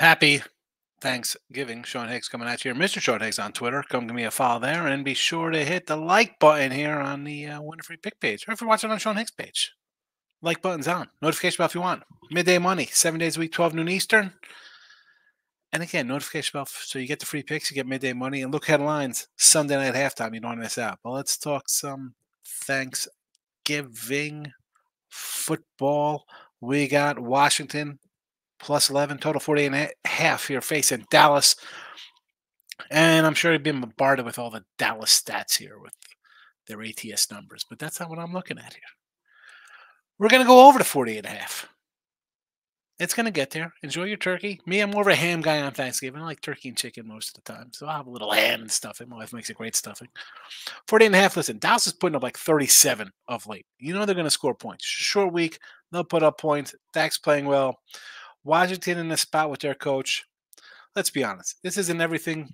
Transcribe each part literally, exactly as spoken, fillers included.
Happy Thanksgiving. Sean Higgs coming at you here. Mister Sean Higgs on Twitter. Come give me a follow there, and be sure to hit the like button here on the uh, Winning Free Pick page, or if you're watching on Sean Higgs page. Like button's on. Notification bell if you want. Midday money, seven days a week, twelve noon Eastern. And again, notification bell, so you get the free picks, you get midday money, and look ahead lines Sunday night halftime. You don't want to miss out. But let's talk some Thanksgiving football. We got Washington plus eleven, total forty and a half here facing Dallas. And I'm sure you've been bombarded with all the Dallas stats here with their A T S numbers, but that's not what I'm looking at here. We're going to go over to forty and a half. It's going to get there. Enjoy your turkey. Me, I'm more of a ham guy on Thanksgiving. I like turkey and chicken most of the time. So I'll have a little ham and stuffing. My wife makes a great stuffing. forty and a half. Listen, Dallas is putting up like thirty-seven of late. You know they're going to score points. Short week, they'll put up points. Dak's playing well. Washington in the spot with their coach. Let's be honest. This isn't everything,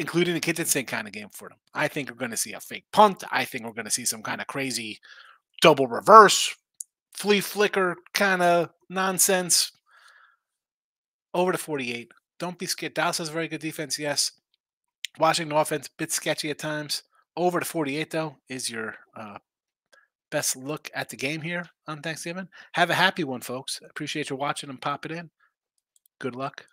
including the kitchen sink kind of game for them. I think we're going to see a fake punt. I think we're going to see some kind of crazy double reverse, flea flicker kind of nonsense. Over to forty-eight. Don't be scared. Dallas has a very good defense, yes. Washington offense, a bit sketchy at times. Over to forty-eight, though, is your uh, best look at the game here on Thanksgiving. Have a happy one, folks. Appreciate you watching and popping in. Good luck.